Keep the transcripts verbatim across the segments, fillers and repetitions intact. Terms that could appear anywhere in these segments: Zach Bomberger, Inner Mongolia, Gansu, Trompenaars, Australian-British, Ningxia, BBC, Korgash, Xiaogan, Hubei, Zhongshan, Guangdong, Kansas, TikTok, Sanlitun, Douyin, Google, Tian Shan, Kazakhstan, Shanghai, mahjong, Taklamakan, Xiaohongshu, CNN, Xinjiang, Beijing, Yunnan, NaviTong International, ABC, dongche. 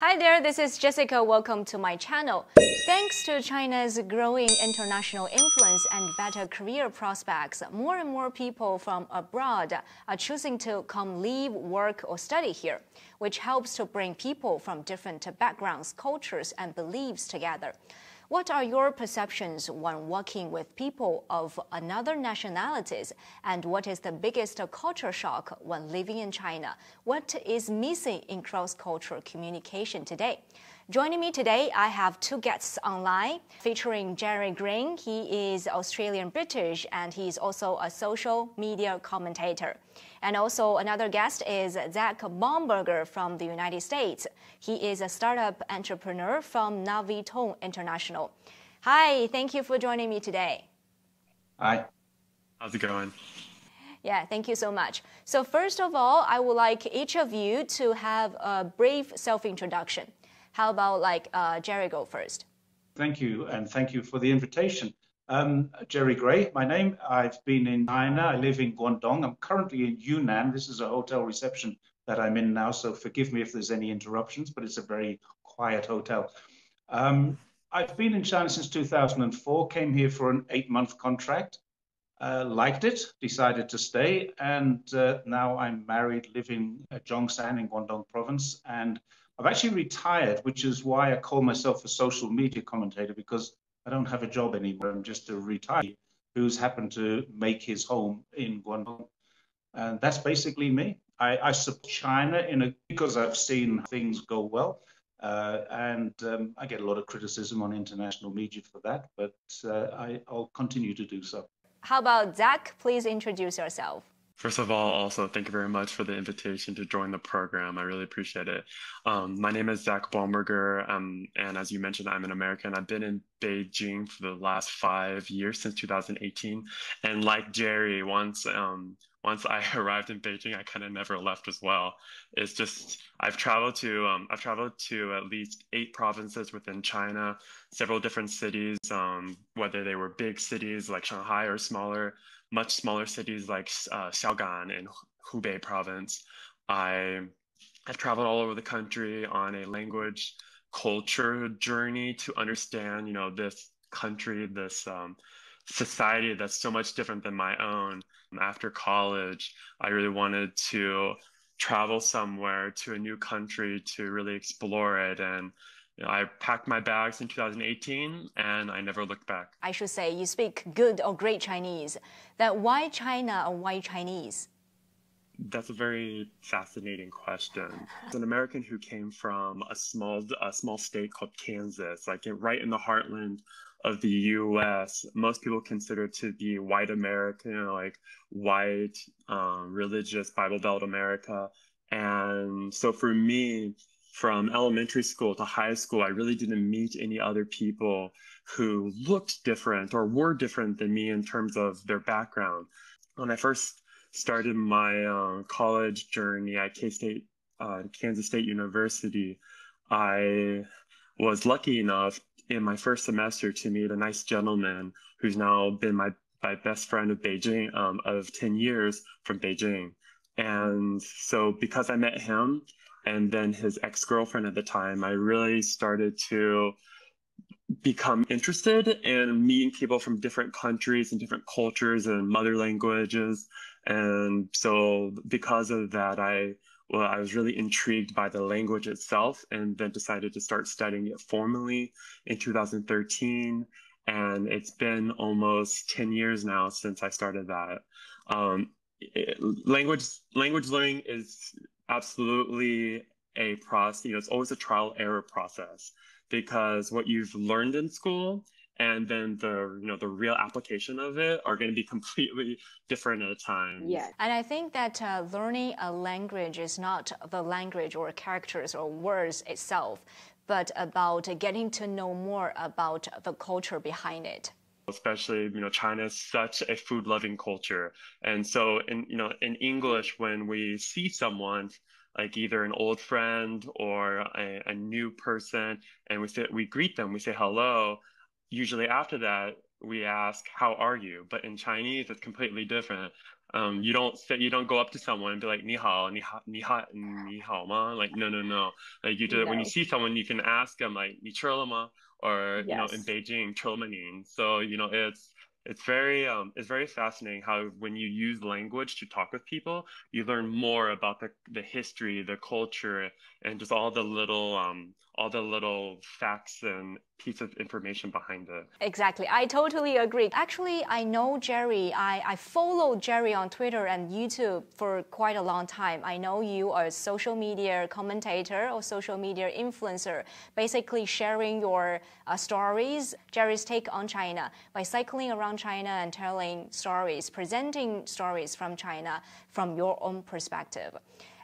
Hi there, this is Jessica. Welcome to my channel. Thanks to China's growing international influence and better career prospects, more and more people from abroad are choosing to come live, work, or study here, which helps to bring people from different backgrounds, cultures, and beliefs together. What are your perceptions when working with people of another nationalities? And what is the biggest culture shock when living in China? What is missing in cross-cultural communication today? Joining me today, I have two guests online, featuring Jerry Grey. He is Australian-British, and he is also a social media commentator. And also another guest is Zach Bomberger from the United States. He is a startup entrepreneur from NaviTong International. Hi, thank you for joining me today. Hi. How's it going? Yeah, thank you so much. So first of all, I would like each of you to have a brief self-introduction. How about like uh, Jerry go first? Thank you, and thank you for the invitation. Um, Jerry Grey, my name. I've been in China. I live in Guangdong. I'm currently in Yunnan. This is a hotel reception that I'm in now, so forgive me if there's any interruptions, but it's a very quiet hotel. Um, I've been in China since two thousand four, came here for an eight-month contract, uh, liked it, decided to stay, and uh, now I'm married, living at Zhongshan in Guangdong province, and I've actually retired, which is why I call myself a social media commentator, because I don't have a job anymore. I'm just a retiree who's happened to make his home in Guangdong. And that's basically me. I, I support China in a, because I've seen things go well. Uh, and um, I get a lot of criticism on international media for that, but uh, I, I'll continue to do so. How about Zach? Please introduce yourself. First of all, also, thank you very much for the invitation to join the program. I really appreciate it. Um, my name is Zach Bomberger, um, and as you mentioned, I'm an American. I've been in Beijing for the last five years, since two thousand eighteen. And like Jerry, once um, once I arrived in Beijing, I kind of never left as well. It's just, I've traveled to, um, I've traveled to at least eight provinces within China, several different cities, um, whether they were big cities like Shanghai or smaller, much smaller cities like uh, Xiaogan in Hubei province. I have traveled all over the country on a language culture journey to understand, you know, this country, this um, society that's so much different than my own. After college, I really wanted to travel somewhere to a new country to really explore it. And you know, I packed my bags in two thousand eighteen, and I never looked back. I should say, you speak good or great Chinese. Then why China or why Chinese? That's a very fascinating question. As an American who came from a small, a small state called Kansas, like right in the heartland of the U S, most people consider to be white American, you know, like white, um, religious, Bible Belt America. And so for me, from elementary school to high school, I really didn't meet any other people who looked different or were different than me in terms of their background. When I first started my uh, college journey at K-State, uh, Kansas State University, I was lucky enough in my first semester to meet a nice gentleman who's now been my, my best friend of Beijing, um, of ten years from Beijing. And so because I met him, and then his ex-girlfriend at the time, I really started to become interested in meeting people from different countries and different cultures and mother languages. And so because of that, I, well, I was really intrigued by the language itself and then decided to start studying it formally in two thousand thirteen. And it's been almost ten years now since I started that. Um, it, language, language learning is absolutely a process. You know, it's always a trial error process, because what you've learned in school and then the, you know, the real application of it are going to be completely different at a time. Yeah, and I think that uh, learning a language is not the language or characters or words itself, but about getting to know more about the culture behind it. Especially, you know, China is such a food-loving culture. And so, in, you know, in English, when we see someone, like either an old friend or a, a new person, and we, say, we greet them, we say hello, usually after that, we ask, how are you? But in Chinese, it's completely different. Um, you don't say, you don't go up to someone and be like, ni hao, ni hao, ni hao, ni hao ma. Like, no, no, no. Like, you do no. When you see someone, you can ask them, like, ni chula ma, or, yes. you know, in Beijing, chula ning. So, you know, it's, it's very, um, it's very fascinating how when you use language to talk with people, you learn more about the, the history, the culture, and just all the little, um, all the little facts and piece of information behind it. Exactly. I totally agree. Actually, I know Jerry. I, I followed Jerry on Twitter and YouTube for quite a long time. I know you are a social media commentator or social media influencer, basically sharing your uh, stories, Jerry's take on China, by cycling around China and telling stories, presenting stories from China from your own perspective.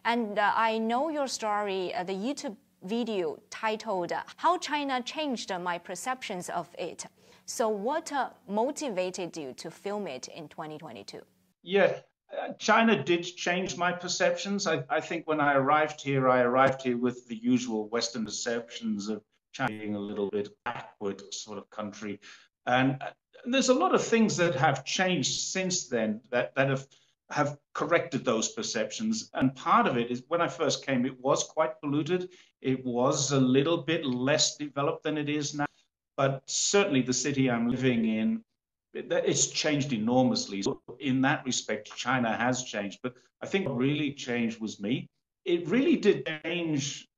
And uh, I know your story, uh, the YouTube video titled How China Changed My Perceptions of It. So what uh, motivated you to film it in twenty twenty-two? Yeah, uh, China did change my perceptions. I, I think when I arrived here, I arrived here with the usual Western perceptions of China being a little bit backward sort of country. And uh, there's a lot of things that have changed since then that, that have have corrected those perceptions. And part of it is when I first came, it was quite polluted. It was a little bit less developed than it is now. But certainly the city I'm living in, it's changed enormously. So in that respect, China has changed. But I think what really changed was me. It really did change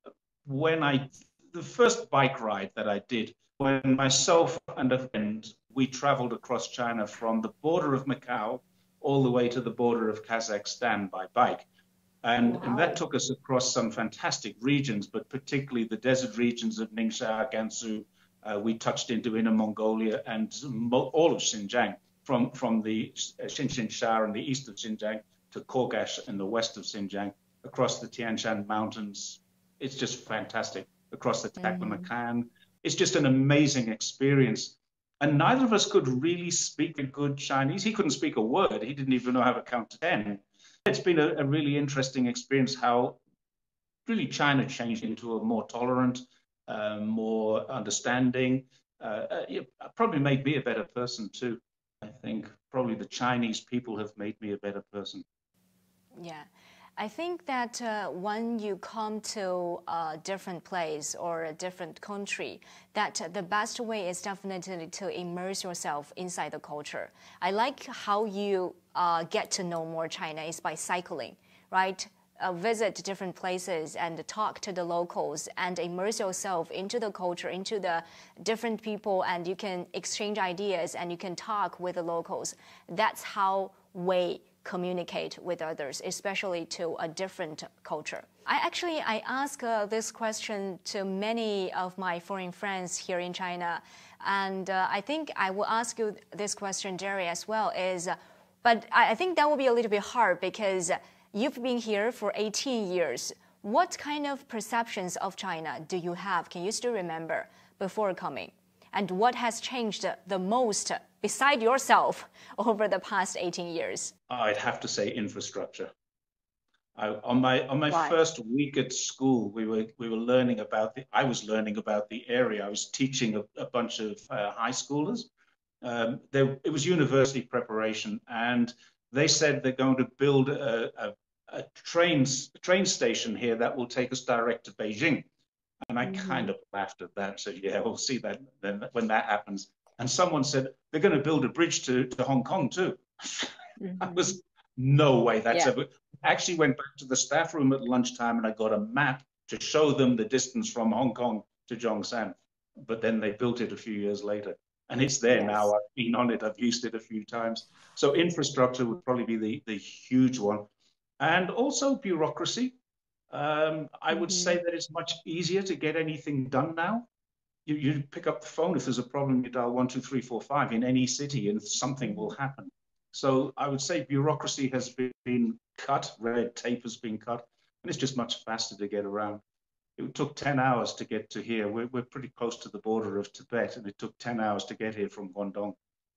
when I, the first bike ride that I did, when myself and a friend, we traveled across China from the border of Macau all the way to the border of Kazakhstan by bike. And, wow. and that took us across some fantastic regions, but particularly the desert regions of Ningxia, Gansu. Uh, we touched into Inner Mongolia and all of Xinjiang, from, from the Xinjiang in the east of Xinjiang to Korgash in the west of Xinjiang, across the Tian Shan mountains. It's just fantastic. Across the Taklamakan. Mm. It's just an amazing experience. And neither of us could really speak a good Chinese. He couldn't speak a word. He didn't even know how to count to ten. It's been a, a really interesting experience how really China changed into a more tolerant, uh, more understanding. Uh, it probably made me a better person too. I think probably the Chinese people have made me a better person. Yeah. I think that uh, when you come to a different place or a different country, that the best way is definitely to immerse yourself inside the culture. I like how you uh, get to know more China is by cycling, right? Uh, visit different places and talk to the locals and immerse yourself into the culture, into the different people, and you can exchange ideas and you can talk with the locals. That's how we communicate with others, especially to a different culture. I actually, I ask uh, this question to many of my foreign friends here in China, and uh, I think I will ask you this question, Jerry, as well, is, uh, but I, I think that will be a little bit hard because you've been here for eighteen years. What kind of perceptions of China do you have? Can you still remember before coming? And what has changed the most beside yourself over the past eighteen years? I'd have to say infrastructure. I, on my on my Why? first week at school, we were we were learning about the. I was learning about the area. I was teaching a, a bunch of uh, high schoolers. Um, there, it was university preparation, and they said they're going to build a, a, a train a train station here that will take us direct to Beijing. And I kind of laughed at that, said, yeah, we'll see that then when that happens. And someone said, they're going to build a bridge to, to Hong Kong too. Mm-hmm. I was, no way, that's yeah. ever. I actually went back to the staff room at lunchtime and I got a map to show them the distance from Hong Kong to Zhongshan. But then they built it a few years later. And it's there yes. now. I've been on it. I've used it a few times. So infrastructure would probably be the, the huge one. And also bureaucracy. Um, I would mm-hmm. say that it's much easier to get anything done now. You, you pick up the phone if there's a problem, you dial one, two, three, four, five in any city and something will happen. So I would say bureaucracy has been cut, red tape has been cut, and it's just much faster to get around. It took ten hours to get to here. We're, we're pretty close to the border of Tibet, and it took ten hours to get here from Guangdong.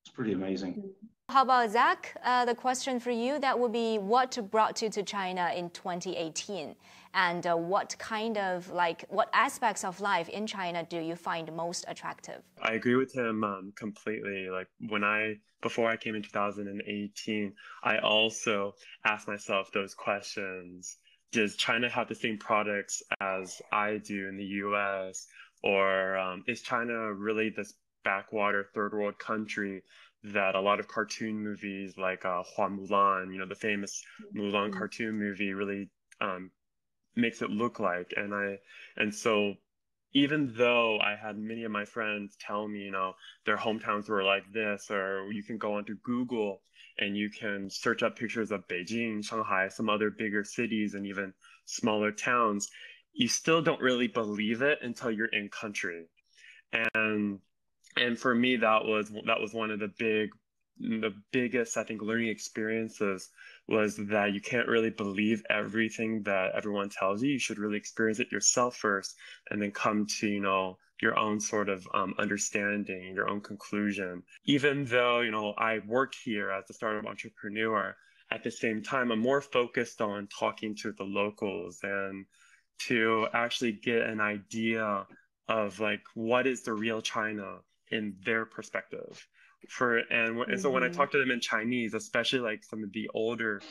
It's pretty amazing. How about Zach? Uh, the question for you, that would be what brought you to China in twenty eighteen? And uh, what kind of, like, what aspects of life in China do you find most attractive? I agree with him um, completely. Like, when I, before I came in two thousand eighteen, I also asked myself those questions. Does China have the same products as I do in the U S? Or um, is China really this backwater third world country that a lot of cartoon movies like uh, Hua Mulan, you know, the famous Mulan cartoon movie really um, makes it look like? And I, and so even though I had many of my friends tell me, you know, their hometowns were like this, or you can go onto Google and you can search up pictures of Beijing, Shanghai, some other bigger cities and even smaller towns, you still don't really believe it until you're in country. And and for me, that was that was one of the big the biggest, I think, learning experiences, was that you can't really believe everything that everyone tells you. You should really experience it yourself first, and then come to, you know, your own sort of um, understanding, your own conclusion. Even though, you know, I work here as a startup entrepreneur, at the same time, I'm more focused on talking to the locals and to actually get an idea of, like, what is the real China in their perspective. For and, and mm-hmm. so when I talk to them in Chinese, especially like some of the older,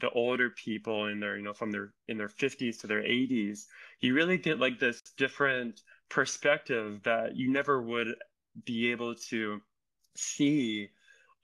the older people in their, you know, from their in their fifties to their eighties, you really get like this different perspective that you never would be able to see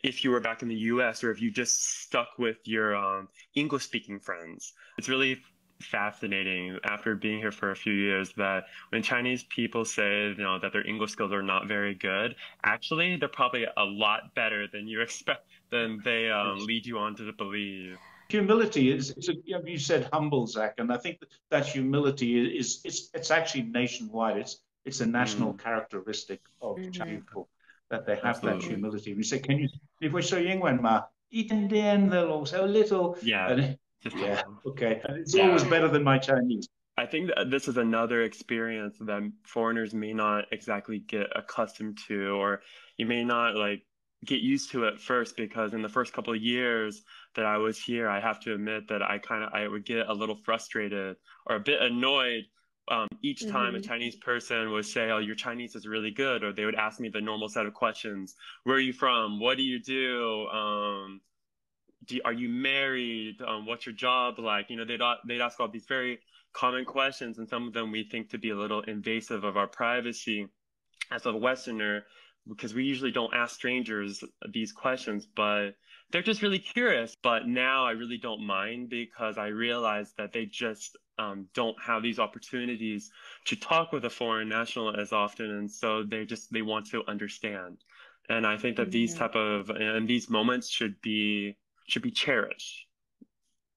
if you were back in the U S or if you just stuck with your um, English-speaking friends. It's really fascinating after being here for a few years that when Chinese people say, you know, that their English skills are not very good, actually they're probably a lot better than you expect, than they um, lead you on to believe. Humility is, it's a, you said humble, Zach, and I think that, that humility is, it's, it's actually nationwide. It's, it's a national mm. characteristic of mm-hmm. Chinese people, that they have Absolutely. That humility. We say, can you, if we show Yingwen Ma, eaten den, they'll also little. Yeah. And, yeah, okay. It's yeah. always better than my Chinese. I think that this is another experience that foreigners may not exactly get accustomed to, or you may not like get used to it first, because in the first couple of years that I was here, I have to admit that I kind of, I would get a little frustrated or a bit annoyed um, each mm-hmm. time a Chinese person would say, oh, your Chinese is really good, or they would ask me the normal set of questions. Where are you from? What do you do? Um, Do, are you married? Um, what's your job like? You know, they'd, they'd ask all these very common questions, and some of them we think to be a little invasive of our privacy as a Westerner, because we usually don't ask strangers these questions, but they're just really curious. But now I really don't mind, because I realize that they just um, don't have these opportunities to talk with a foreign national as often, and so they just, they want to understand. And I think that mm-hmm. these type of, and these moments should be should be cherished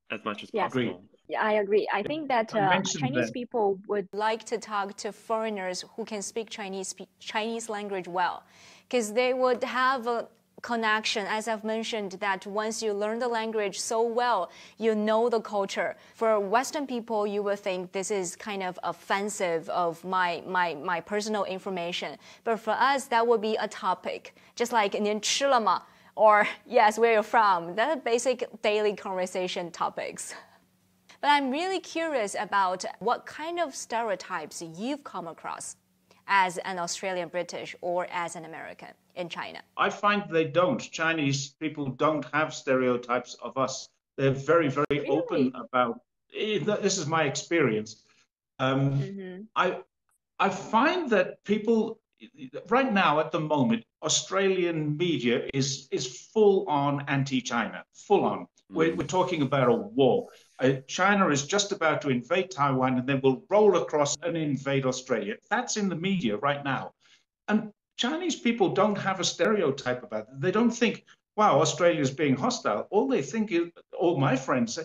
as much as yes. possible. Yeah, I agree. I think that uh, Chinese that. people would like to talk to foreigners who can speak Chinese Chinese language well, because they would have a connection, as I've mentioned, that once you learn the language so well, you know the culture. For Western people, you would think this is kind of offensive of my my my personal information. But for us, that would be a topic, just like 您吃了吗? Or yes, where you're from. That are basic daily conversation topics. But I'm really curious about what kind of stereotypes you've come across as an Australian British or as an American in China. I find they don't. Chinese people don't have stereotypes of us. They're very, very really? open about it. This is my experience. Um, mm-hmm. I, I find that people right now, at the moment, Australian media is is full on anti-China, full on. Mm. We're, we're talking about a war. Uh, China is just about to invade Taiwan, and then we'll roll across and invade Australia. That's in the media right now. And Chinese people don't have a stereotype about it. They don't think, wow, Australia's being hostile. All they think is, all my friends say,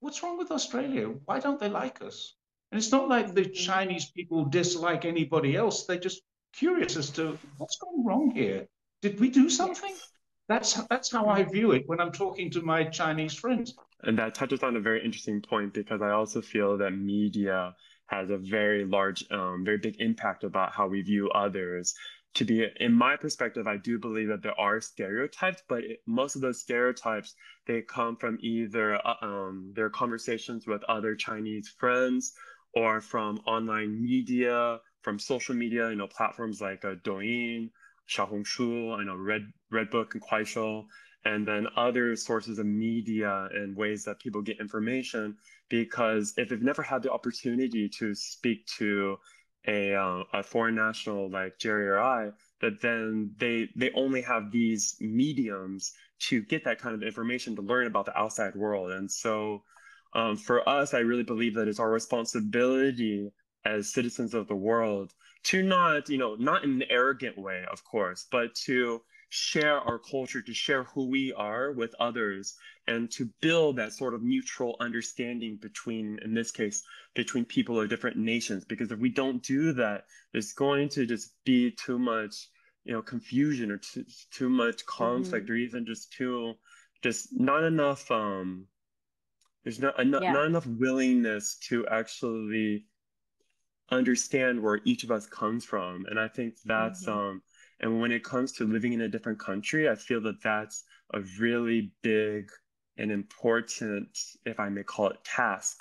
what's wrong with Australia? Why don't they like us? And it's not like the Chinese people dislike anybody else. They just curious as to what's gone wrong here. Did we do something? That's that's how I view it when I'm talking to my Chinese friends. And that touches on a very interesting point, because I also feel that media has a very large, um, very big impact about how we view others. to be, in my perspective, I do believe that there are stereotypes, but it, most of those stereotypes, they come from either uh, um, their conversations with other Chinese friends or from online media, from social media, you know, platforms like uh, Douyin, Xiaohongshu, I know Red, Red Book and Kuaishou, and then other sources of media and ways that people get information, because if they've never had the opportunity to speak to a, uh, a foreign national like Jerry or I, that then they they only have these mediums to get that kind of information, to learn about the outside world. And so um, for us, I really believe that it's our responsibility as citizens of the world to not, you know, not in an arrogant way, of course, but to share our culture, to share who we are with others, and to build that sort of mutual understanding between, in this case, between people of different nations. Because if we don't do that, there's going to just be too much, you know, confusion or too, too much conflict, mm-hmm. or even just too, just not enough, um, there's not, en- yeah. not enough willingness to actually understand where each of us comes from. And I think that's, mm-hmm. um, and when it comes to living in a different country, I feel that that's a really big and important, if I may call it, task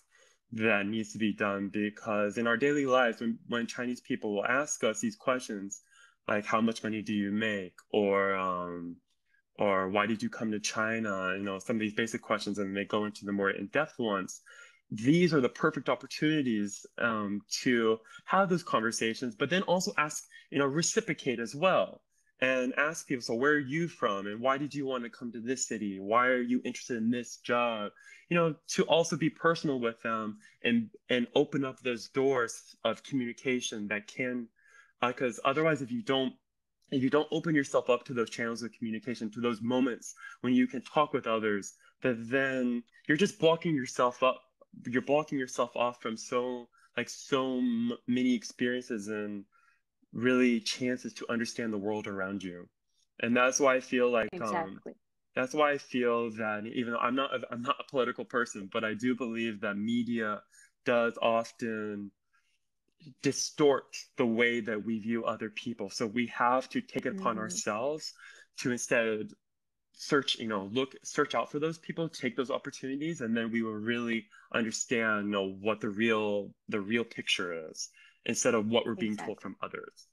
that needs to be done. Because in our daily lives, when, when Chinese people will ask us these questions, like how much money do you make, or um, or why did you come to China, you know, some of these basic questions, and they go into the more in-depth ones. These are the perfect opportunities um, to have those conversations, but then also ask, you know, reciprocate as well, and ask people, so where are you from? And why did you want to come to this city? Why are you interested in this job? You know, to also be personal with them and, and open up those doors of communication that can, because uh, otherwise, if you don't, if you don't open yourself up to those channels of communication, to those moments when you can talk with others, that then you're just blocking yourself up. You're blocking yourself off from so like so m- many experiences and really chances to understand the world around you. And that's why I feel like exactly. um, that's why I feel that, even though I'm not a, I'm not a political person, but I do believe that media does often distort the way that we view other people. So we have to take it upon mm. ourselves to instead search, you know, look, search out for those people, take those opportunities, and then we will really understand, you know, what the real, the real picture is, instead of what we're being exactly. told from others.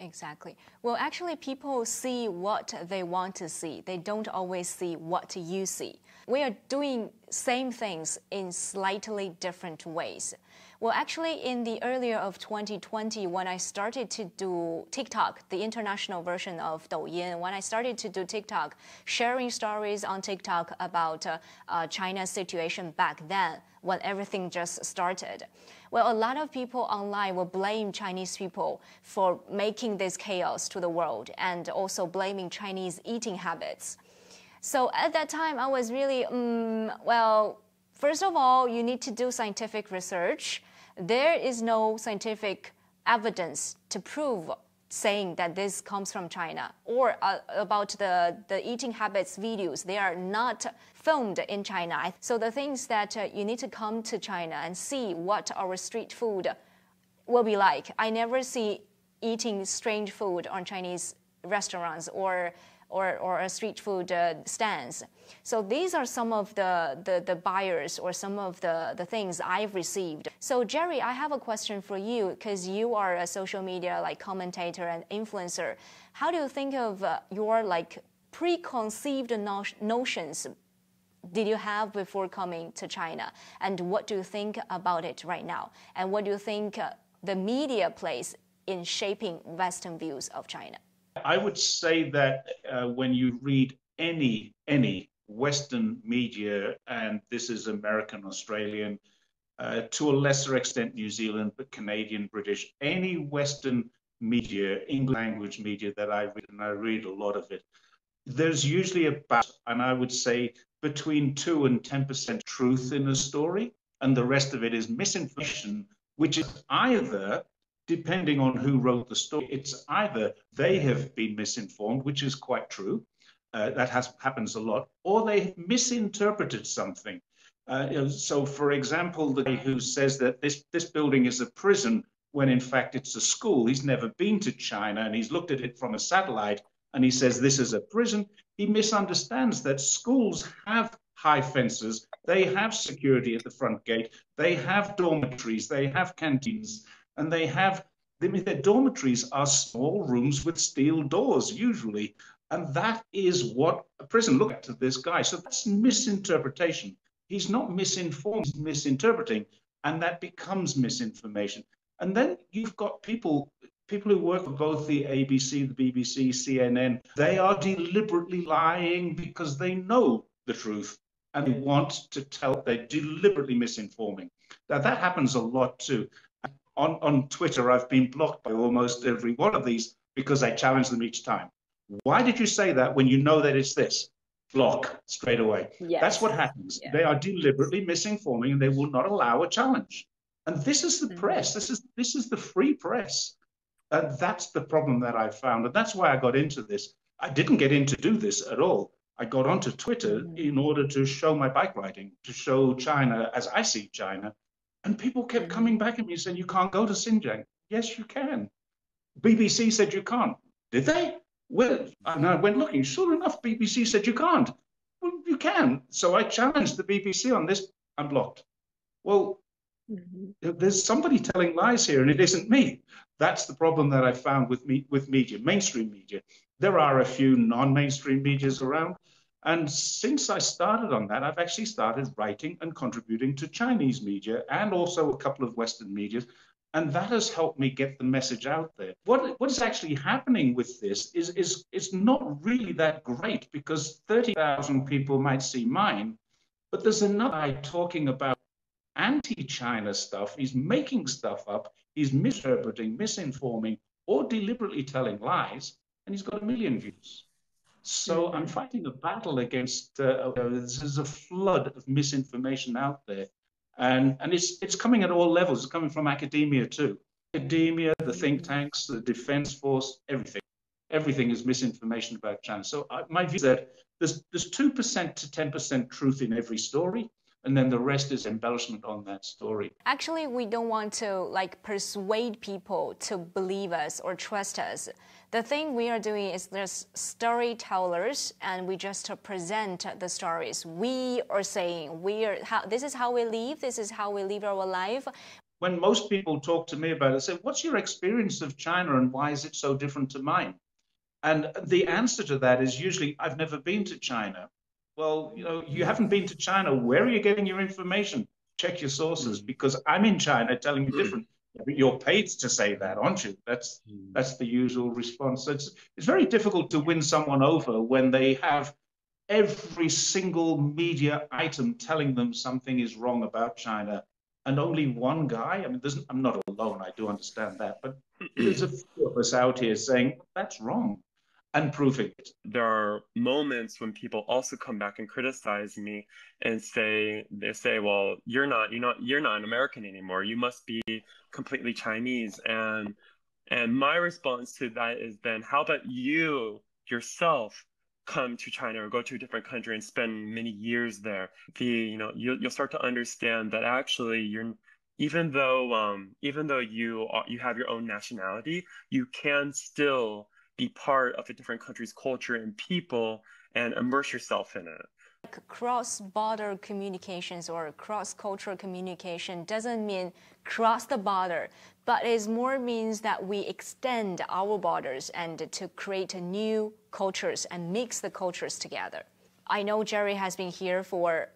Exactly. Well, actually, people see what they want to see. They don't always see what you see. We are doing same things in slightly different ways. Well, actually, in the earlier of twenty twenty, when I started to do TikTok, the international version of Douyin, when I started to do TikTok, sharing stories on TikTok about uh, uh, China's situation back then, when everything just started. Well, a lot of people online will blame Chinese people for making this chaos to the world, and also blaming Chinese eating habits. So at that time, I was really, um, well, first of all, you need to do scientific research. There is no scientific evidence to prove saying that this comes from China, or uh, about the, the eating habits videos. They are not filmed in China. So the things that uh, you need to come to China and see what our street food will be like. I never see eating strange food on Chinese restaurants or or, or a street food uh, stands. So these are some of the, the, the buyers or some of the, the things I've received. So Jerry, I have a question for you, because you are a social media like commentator and influencer. How do you think of uh, your like preconceived no- notions did you have before coming to China? And what do you think about it right now? And what do you think uh, the media plays in shaping Western views of China? I would say that uh, when you read any any Western media, and this is American, Australian, uh, to a lesser extent New Zealand, but Canadian, British, any Western media, English language media that I read, and I read a lot of it, there's usually about, and I would say between two and ten percent truth in a story, and the rest of it is misinformation, which is either, depending on who wrote the story, it's either they have been misinformed, which is quite true, uh, that has happens a lot, or they misinterpreted something. Uh, you know, so, for example, the guy who says that this, this building is a prison when in fact it's a school. He's never been to China and he's looked at it from a satellite and he says this is a prison. He misunderstands that schools have high fences, they have security at the front gate, they have dormitories, they have canteens, and they have, I mean, their dormitories are small rooms with steel doors usually, and that is what a prison looks like to this guy. So that's misinterpretation. He's not misinformed, he's misinterpreting, and that becomes misinformation. And then you've got people, people who work for both the A B C, the B B C, C N N, they are deliberately lying because they know the truth and they want to tell, they're deliberately misinforming. Now that happens a lot too. On, on Twitter, I've been blocked by almost every one of these because I challenge them each time. Why did you say that when you know that it's this? Block straight away. Yes. That's what happens. Yeah. They are deliberately misinforming and they will not allow a challenge. And this is the mm-hmm. press. This is, this is the free press. And that's the problem that I found. And that's why I got into this. I didn't get in to do this at all. I got onto Twitter mm-hmm. in order to show my bike riding, to show China as I see China. And people kept mm-hmm. coming back at me saying, you can't go to Xinjiang. Yes, you can. B B C said you can't. Did they? Well, and I went looking. Sure enough, B B C said you can't. Well, you can. So I challenged the B B C on this. I'm blocked. Well, mm-hmm. there's somebody telling lies here, and it isn't me. That's the problem that I found with me with media, mainstream media. There are a few non-mainstream medias around. And since I started on that, I've actually started writing and contributing to Chinese media and also a couple of Western medias. And that has helped me get the message out there. What, what is actually happening with this is, is it's not really that great because thirty thousand people might see mine, but there's another guy talking about anti-China stuff. He's making stuff up. He's misinterpreting, misinforming, or deliberately telling lies, and he's got a million views. So I'm fighting a battle against, uh, there's a flood of misinformation out there. And, and it's, it's coming at all levels. It's coming from academia too. Academia, the think tanks, the defense force, everything. Everything is misinformation about China. So I, my view is that there's, there's two percent to ten percent truth in every story. And then the rest is embellishment on that story. Actually, we don't want to like persuade people to believe us or trust us. The thing we are doing is there's storytellers, and we just present the stories. We are saying we are how this is how we live. This is how we live our life. When most people talk to me about it, I say, "What's your experience of China, and why is it so different to mine?" And the answer to that is usually, "I've never been to China." Well, you know, you haven't been to China. Where are you getting your information? Check your sources, because I'm in China telling you different. But you're paid to say that, aren't you? That's that's the usual response. So it's, it's very difficult to win someone over when they have every single media item telling them something is wrong about China, and only one guy. I mean, there's, I'm not alone. I do understand that, but there's a few of us out here saying that's wrong. And proving it. There are moments when people also come back and criticize me and say, they say, well, you're not, you're not, you're not an American anymore. You must be completely Chinese. And, and my response to that is then, how about you yourself come to China or go to a different country and spend many years there? The, you know, you, you'll start to understand that actually you're, even though, um, even though you are, you have your own nationality, you can still be part of a different country's culture and people and immerse yourself in it. Cross-border communications or cross-cultural communication doesn't mean cross the border, but it more means that we extend our borders and to create new cultures and mix the cultures together. I know Jerry has been here for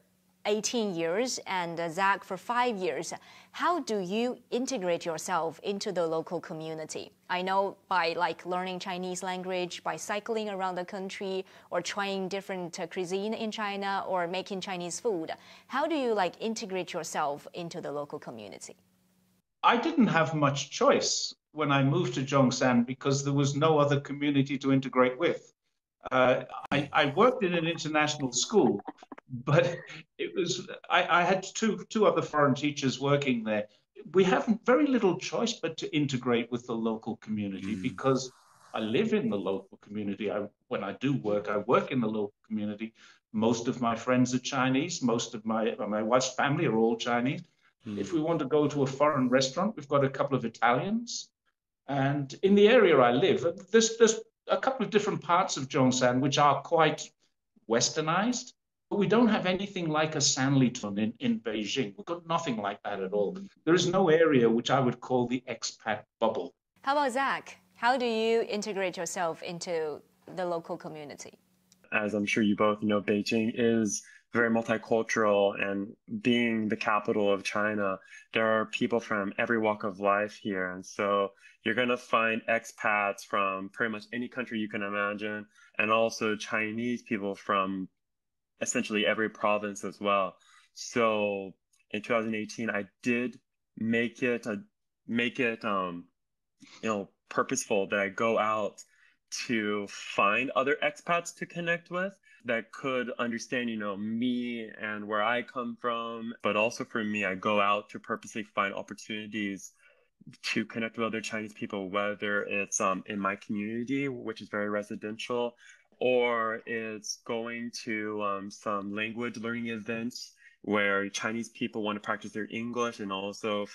eighteen years and Zach for five years. How do you integrate yourself into the local community? I know by like learning Chinese language, by cycling around the country or trying different cuisine in China or making Chinese food. How do you like integrate yourself into the local community? I didn't have much choice when I moved to Zhongshan because there was no other community to integrate with. Uh, I, I worked in an international school, but it was I, I had two two other foreign teachers working there. We have very little choice but to integrate with the local community mm. because I live in the local community. I, when I do work, I work in the local community. Most of my friends are Chinese. Most of my my wife's family are all Chinese. Mm. If we want to go to a foreign restaurant, we've got a couple of Italians. And in the area I live, there's, there's a couple of different parts of Zhongshan which are quite westernized, but we don't have anything like a Sanlitun in, in Beijing. We've got nothing like that at all. There is no area which I would call the expat bubble. How about Zach? How do you integrate yourself into the local community? As I'm sure you both know, Beijing is very multicultural, and being the capital of China, there are people from every walk of life here. And so you're going to find expats from pretty much any country you can imagine, and also Chinese people from essentially every province as well. So in two thousand eighteen, I did make it, a, make it um, you know, purposeful that I go out to find other expats to connect with that could understand, you know, me and where I come from. But also for me, I go out to purposely find opportunities to connect with other Chinese people, whether it's um, in my community, which is very residential, or it's going to um, some language learning events where Chinese people want to practice their English and also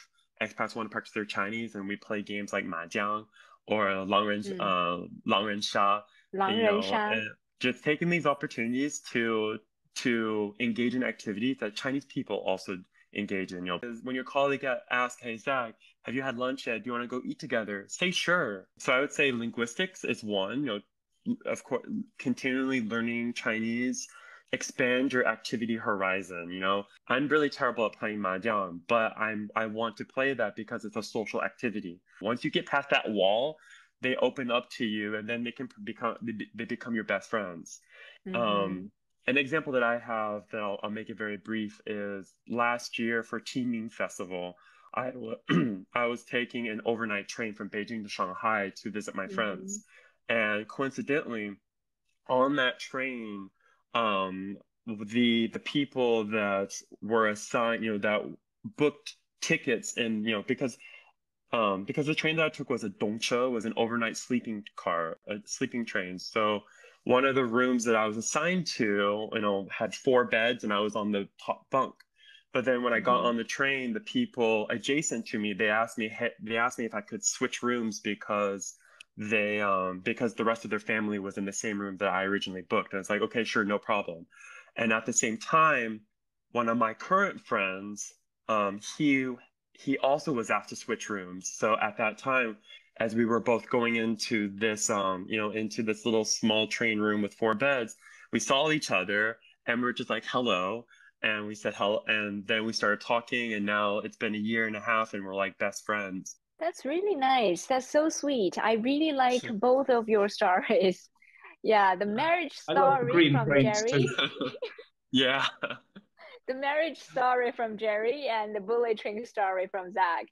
expats want to practice their Chinese, and we play games like mahjong or long range, mm. uh, long range sha, long you know, sha. Just taking these opportunities to to engage in activities that Chinese people also engage in. You know, when your colleague asks, "Hey Zach, have you had lunch yet? Do you want to go eat together?" Say sure. So I would say linguistics is one. You know, of course, continually learning Chinese, expand your activity horizon. You know, I'm really terrible at playing mahjong, but I'm I want to play that because it's a social activity. Once you get past that wall, they open up to you, and then they can become they become your best friends. Mm-hmm. Um, an example that I have that I'll, I'll make it very brief is last year for Qingming Festival, I I was taking an overnight train from Beijing to Shanghai to visit my mm-hmm. friends, and coincidentally, on that train. Um, the the people that were assigned, you know, that booked tickets, and you know, because um, because the train that I took was a dongche, was an overnight sleeping car, a sleeping train. So one of the rooms that I was assigned to, you know, had four beds, and I was on the top bunk. But then when I got mm-hmm. on the train, the people adjacent to me, they asked me, they asked me if I could switch rooms because. They, um, because the rest of their family was in the same room that I originally booked. And it's like, okay, sure, no problem. And at the same time, one of my current friends, um, he, he also was asked to switch rooms. So at that time, as we were both going into this, um, you know, into this little small train room with four beds, we saw each other and we were just like, hello. And we said, hello. And then we started talking, and now it's been a year and a half and we're like best friends. That's really nice. That's so sweet. I really like both of your stories. Yeah, the marriage story from Jerry. yeah. The marriage story from Jerry and the bullet train story from Zach.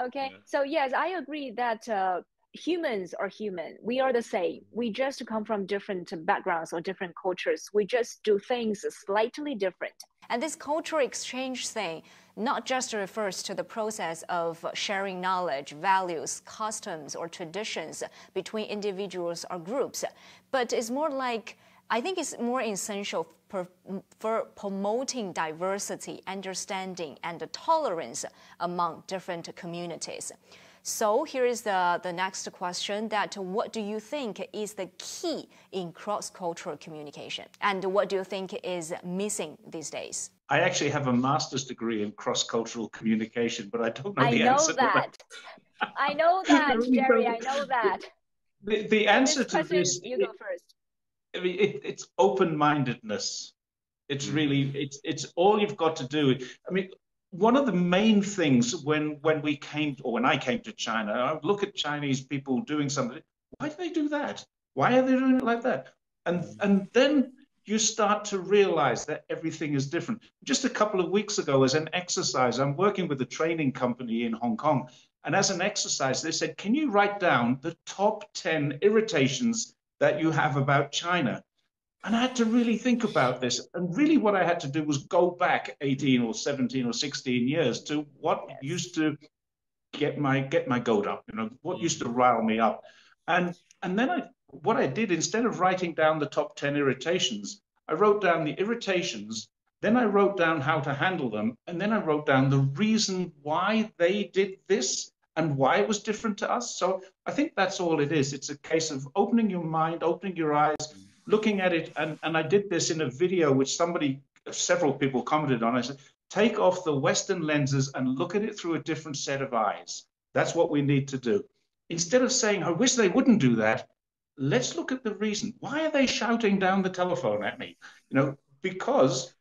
Okay. Yeah. So yes, I agree that uh, humans are human. We are the same. We just come from different backgrounds or different cultures. We just do things slightly different. And this cultural exchange thing not just refers to the process of sharing knowledge, values, customs, or traditions between individuals or groups, but it's more like, I think it's more essential for, for promoting diversity, understanding, and tolerance among different communities. So here is the, the next question, that what do you think is the key in cross-cultural communication? And what do you think is missing these days? I actually have a master's degree in cross-cultural communication, but I don't know I the know answer. That. To that. I know that, Jerry, I know that. The, the answer this to this... You go first. It, it, it's open-mindedness. It's really, it's, it's all you've got to do. I mean... One of the main things when, when we came, or when I came to China, I would look at Chinese people doing something. Why do they do that? Why are they doing it like that? And, and then you start to realize that everything is different. Just a couple of weeks ago, as an exercise, I'm working with a training company in Hong Kong. And as an exercise, they said, can you write down the top ten irritations that you have about China? And I had to really think about this. And really what I had to do was go back eighteen or seventeen or sixteen years to what used to get my get my goat up, you know, what used to rile me up. And and then I what I did, instead of writing down the top ten irritations, I wrote down the irritations Then I wrote down how to handle them, and then I wrote down the reason why they did this and why it was different to us. So I think that's all it is. It's a case of opening your mind, opening your eyes, looking at it. And, and I did this in a video which somebody, several people commented on. I said, take off the Western lenses and look at it through a different set of eyes. That's what we need to do. Instead of saying, I wish they wouldn't do that, let's look at the reason. Why are they shouting down the telephone at me? You know, because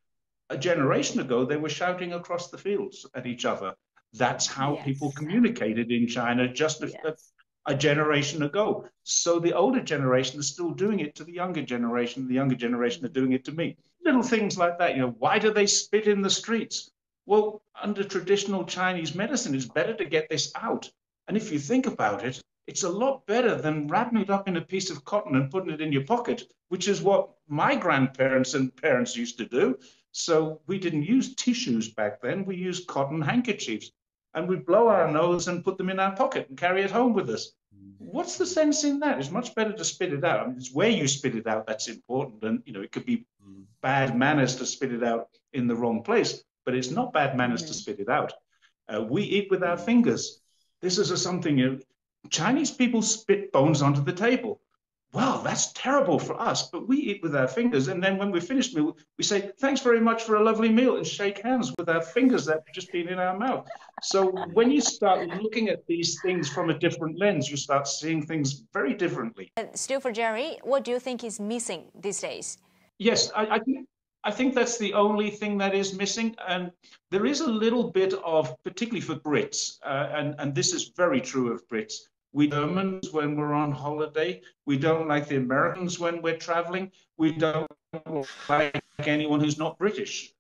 a generation ago, they were shouting across the fields at each other. That's how yes. people communicated in China just yes. a, a generation ago. So the older generation is still doing it to the younger generation. The younger generation are doing it to me. Little things like that. You know, why do they spit in the streets? Well, under traditional Chinese medicine, it's better to get this out. And if you think about it, it's a lot better than wrapping it up in a piece of cotton and putting it in your pocket, which is what my grandparents and parents used to do. So we didn't use tissues back then. We used cotton handkerchiefs. And we blow our nose and put them in our pocket and carry it home with us. What's the sense in that? It's much better to spit it out. I mean, it's where you spit it out that's important. And, you know, it could be bad manners to spit it out in the wrong place, but it's not bad manners to spit it out. Uh, we eat with our fingers. This is a something, you know, Chinese people spit bones onto the table. Wow, that's terrible for us, but we eat with our fingers. And then when we finish meal, we say, thanks very much for a lovely meal, and shake hands with our fingers that have just been in our mouth. So when you start looking at these things from a different lens, you start seeing things very differently. And still for Jerry, what do you think is missing these days? Yes, I, I, think, I think that's the only thing that is missing. And there is a little bit of, particularly for Brits, uh, and, and this is very true of Brits, we Germans when we're on holiday. We don't like the Americans when we're traveling. We don't like anyone who's not British.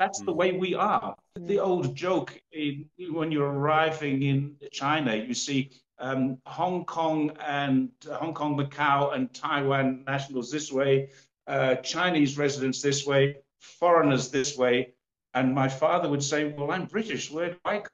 That's the way we are. The old joke in, when you're arriving in China, you see um, Hong Kong and uh, Hong Kong, Macau and Taiwan nationals this way, uh, Chinese residents this way, foreigners this way. And my father would say, well, I'm British, where do I go?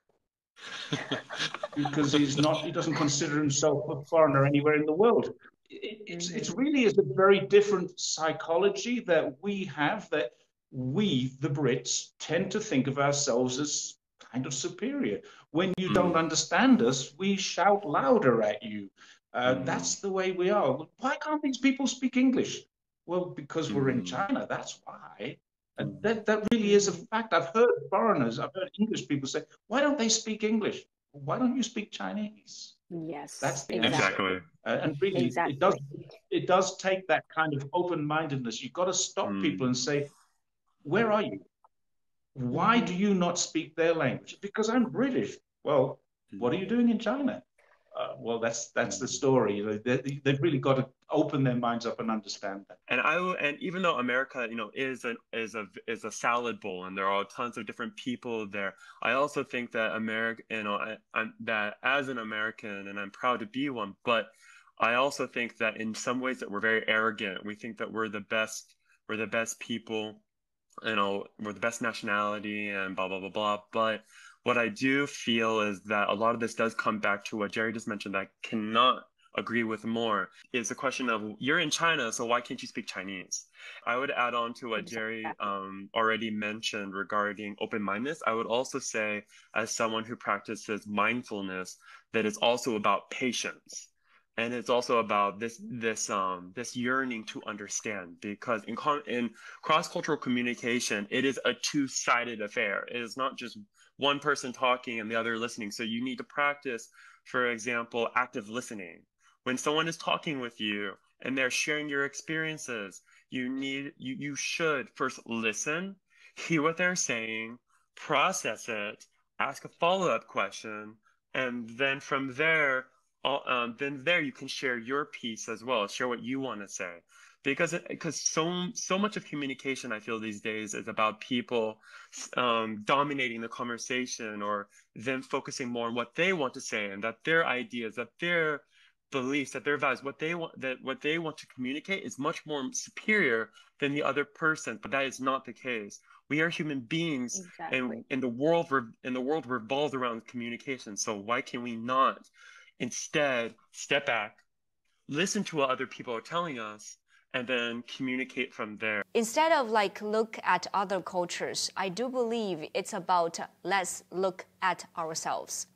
Because he's not, he doesn't consider himself a foreigner anywhere in the world. It, it's, it's really is a very different psychology that we have, that we, the Brits, tend to think of ourselves as kind of superior. When you mm. don't understand us, we shout louder at you. Uh, mm. That's the way we are. Why can't these people speak English? Well, because mm. we're in China, that's why. And that, that really is a fact. I've heard foreigners, I've heard English people say, why don't they speak English? Why don't you speak Chinese? Yes, that's the exactly. Uh, and really, exactly. it does it does take that kind of open-mindedness. You've got to stop mm. people and say, where are you? Why do you not speak their language? Because I'm British. Well, what are you doing in China? Uh, well, that's that's the story. You know, they, they've really got to open their minds up and understand that. And I and even though America, you know, is an is a is a salad bowl, and there are tons of different people there. I also think that America, you know, I, I'm, that as an American, and I'm proud to be one. But I also think that in some ways that we're very arrogant. We think that we're the best. We're the best people. You know, we're the best nationality, and blah blah blah blah. But what I do feel is that a lot of this does come back to what Jerry just mentioned that I cannot agree with more. It's a question of, you're in China, so why can't you speak Chinese? I would add on to what Jerry um, already mentioned regarding open-mindedness. I would also say, as someone who practices mindfulness, that it's also about patience. And it's also about this this um this yearning to understand, because in in cross-cultural communication, it is a two-sided affair. It is not just one person talking and the other listening. So you need to practice, for example, active listening. When someone is talking with you and they're sharing your experiences, you need you you should first listen, hear what they're saying, process it, ask a follow-up question, and then from there All, um, then there you can share your piece as well, share what you want to say, because because so so much of communication, I feel, these days is about people um, dominating the conversation, or them focusing more on what they want to say, and that their ideas, that their beliefs, that their values, what they want, that what they want to communicate is much more superior than the other person. But that is not the case. We are human beings, exactly. and and the world and the world revolves around communication. So why can we not instead step back, listen to what other people are telling us, and then communicate from there. Instead of like look at other cultures, I do believe it's about let's look at ourselves,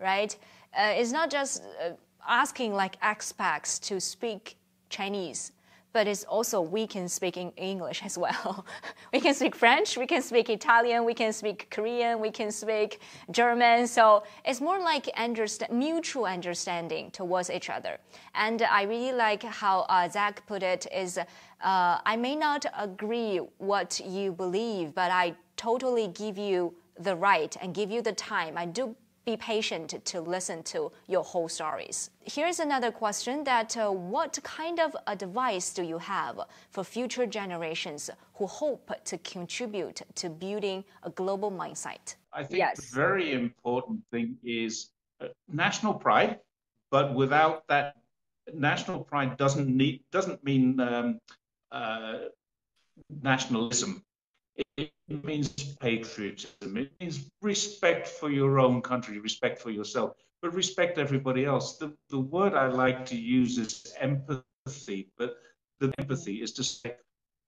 right? Uh, it's not just uh, asking like expats to speak Chinese, but it's also we can speak in English as well. We can speak French, we can speak Italian, we can speak Korean, we can speak German. So it's more like understand, mutual understanding towards each other. And I really like how uh, Zach put it is, uh, I may not agree what you believe, but I totally give you the right and give you the time. I do be patient to listen to your whole stories. Here's another question that uh, what kind of advice do you have for future generations who hope to contribute to building a global mindset? I think yes. The very important thing is uh, national pride, but without that, national pride doesn't, need, doesn't mean um, uh, nationalism. It means patriotism, it means respect for your own country, respect for yourself, but respect everybody else. The, the word I like to use is empathy, but the empathy is to say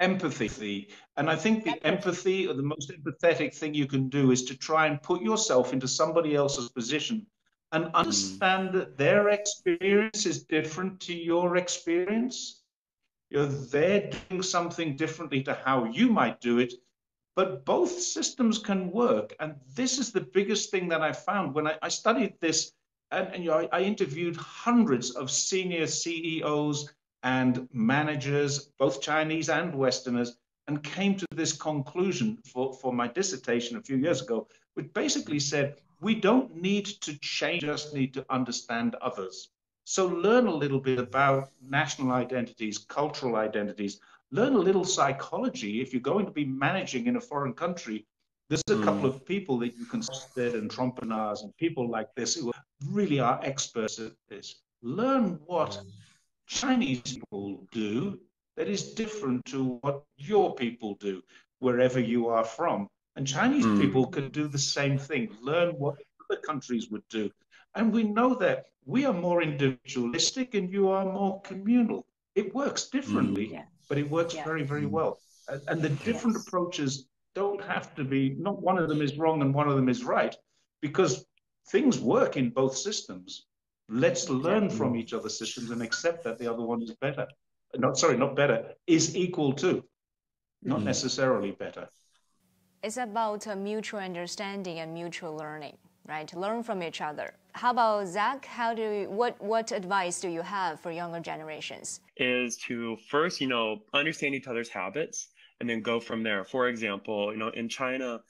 empathy. And I think the empathy or the most empathetic thing you can do is to try and put yourself into somebody else's position and understand mm. that their experience is different to your experience. You're there doing something differently to how you might do it. But both systems can work. And this is the biggest thing that I found when I, I studied this. And, and you know, I, I interviewed hundreds of senior C E Os and managers, both Chinese and Westerners, and came to this conclusion for, for my dissertation a few years ago, which basically said, we don't need to change, we just need to understand others. So learn a little bit about national identities, cultural identities, learn a little psychology. If you're going to be managing in a foreign country, there's a mm. couple of people that you can sit and Trompenaars and people like this who really are experts at this. Learn what Chinese people do that is different to what your people do, wherever you are from. And Chinese mm. people can do the same thing. Learn what other countries would do. And we know that we are more individualistic and you are more communal. It works differently. Mm. Yeah. But it works yeah. very, very well. And the different yes. approaches don't have to be, not one of them is wrong and one of them is right, because things work in both systems. Let's learn yeah. from each other's systems and accept that the other one is better. Not, sorry, not better, is equal to, not mm-hmm. necessarily better. It's about a mutual understanding and mutual learning, right? Learn from each other. How about Zach? How do you, what what advice do you have for younger generations? Is to first, you know, understand each other's habits and then go from there. For example, you know, in China,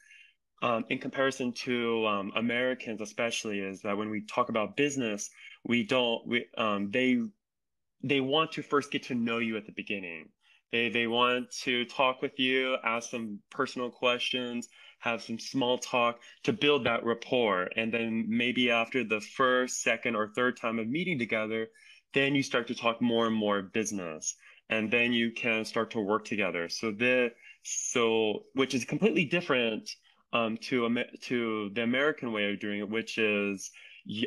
um, in comparison to um, Americans, especially, is that when we talk about business, we don't we um, they they want to first get to know you at the beginning. They they want to talk with you, ask some personal questions, have some small talk to build that rapport. And then maybe after the first, second, or third time of meeting together, then you start to talk more and more business. And then you can start to work together. So the, so which is completely different um, to, to the American way of doing it, which is,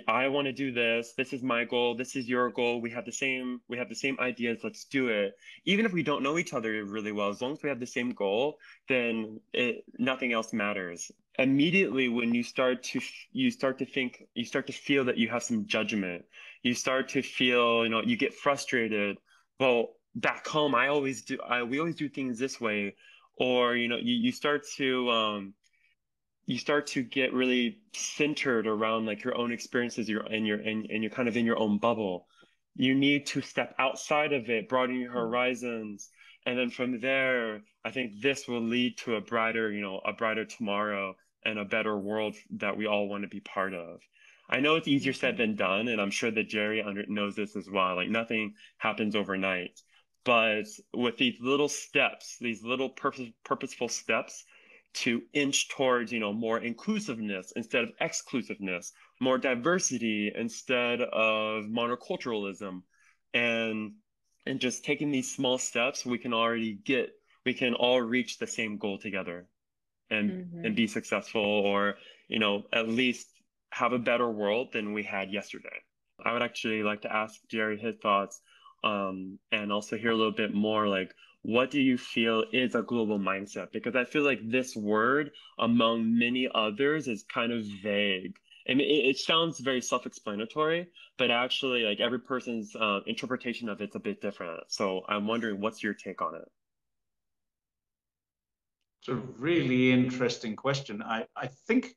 I want to do this. This is my goal. This is your goal. We have the same, we have the same ideas. Let's do it. Even if we don't know each other really well, as long as we have the same goal, then it, nothing else matters. Immediately when you start to, you start to think, you start to feel that you have some judgment. You start to feel, you know, you get frustrated. Well, back home, I always do, I, we always do things this way. Or, you know, you, you start to, um, you start to get really centered around like your own experiences, your and your and, and you're kind of in your own bubble. You need to step outside of it, broaden your horizons, and then from there, I think this will lead to a brighter, you know, a brighter tomorrow and a better world that we all want to be part of. I know it's easier said than done, and I'm sure that Jerry under knows this as well. Like nothing happens overnight, but with these little steps, these little purpose, purposeful steps, to inch towards, you know, more inclusiveness instead of exclusiveness, more diversity instead of monoculturalism, and and just taking these small steps, we can already get, we can all reach the same goal together, and mm-hmm. and be successful, or you know, at least have a better world than we had yesterday. I would actually like to ask Jerry his thoughts um, and also hear a little bit more like, what do you feel is a global mindset? Because I feel like this word, among many others, is kind of vague. And it, it sounds very self-explanatory, but actually like every person's uh, interpretation of it's a bit different. So I'm wondering, what's your take on it? It's a really interesting question. I, I think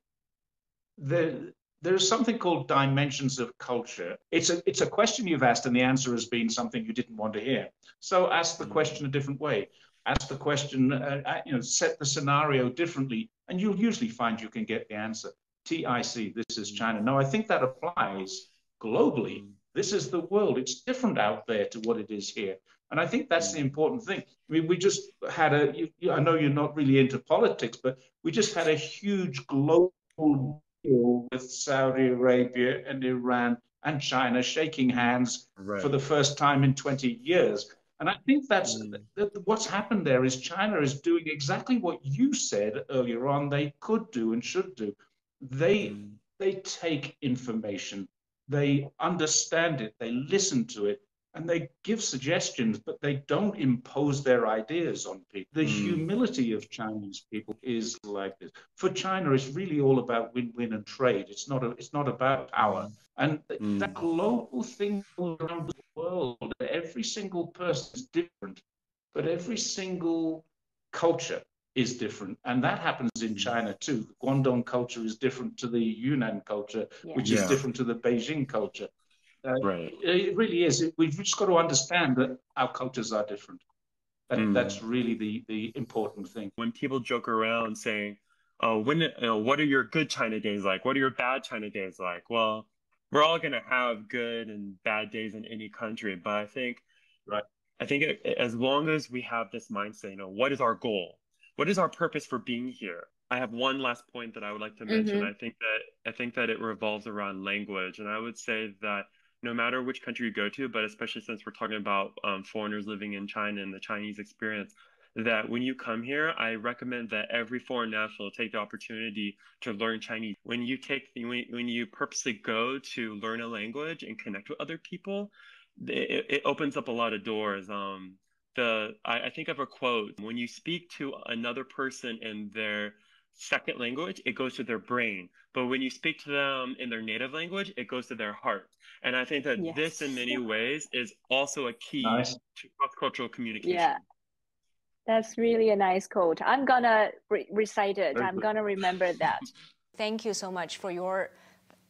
the, there's something called dimensions of culture. It's a, it's a question you've asked and the answer has been something you didn't want to hear. So ask the question a different way. Ask the question, uh, you know, set the scenario differently, and you'll usually find you can get the answer. T I C, this is China. Now, I think that applies globally. This is the world. It's different out there to what it is here. And I think that's the important thing. I mean, we just had a, you, you, I know you're not really into politics, but we just had a huge global deal with Saudi Arabia and Iran and China shaking hands right. for the first time in twenty years. And I think that's mm. that what's happened there is China is doing exactly what you said earlier on they could do and should do. They, mm. they take information, they understand it, they listen to it, and they give suggestions, but they don't impose their ideas on people. The mm. humility of Chinese people is like this. For China, it's really all about win-win and trade. It's not, a, it's not about power. And mm. that global thing around the world, every single person is different, but every single culture is different. And that happens in China too. The Guangdong culture is different to the Yunnan culture, yeah. which is yeah. different to the Beijing culture. Uh, right. It really is. We've just got to understand that our cultures are different. That, mm. That's really the, the important thing. When people joke around saying, oh, when, you know, what are your good China days like? What are your bad China days like? Well, we're all going to have good and bad days in any country. But I think, right. I think it, as long as we have this mindset, you know, what is our goal? What is our purpose for being here? I have one last point that I would like to mention. Mm-hmm. I think that I think that it revolves around language. And I would say that no matter which country you go to, but especially since we're talking about um, foreigners living in China and the Chinese experience, that when you come here, I recommend that every foreign national take the opportunity to learn Chinese. When you take, when, when you purposely go to learn a language and connect with other people, it, it opens up a lot of doors. Um, the I, I think of a quote: when you speak to another person in their second language, it goes to their brain. But when you speak to them in their native language, it goes to their heart. And I think that yes. this in many ways is also a key nice. to cross-cultural communication. Yeah, that's really a nice quote. I'm gonna re recite it. Perfect. I'm gonna remember that. Thank you so much for your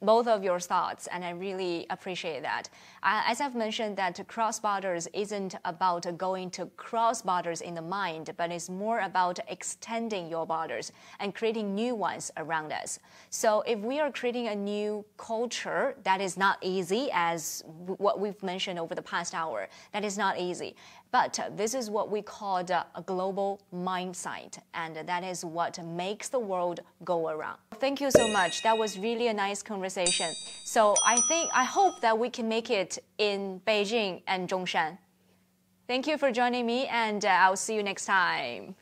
both of your thoughts, and I really appreciate that. Uh, as I've mentioned, that cross borders isn't about going to cross borders in the mind, but it's more about extending your borders and creating new ones around us. So if we are creating a new culture, that is not easy, as what we've mentioned over the past hour, that is not easy. But this is what we call a global mindset, and that is what makes the world go around. Thank you so much. That was really a nice conversation. So I think, I hope that we can make it in Beijing and Zhongshan. Thank you for joining me, and I'll see you next time.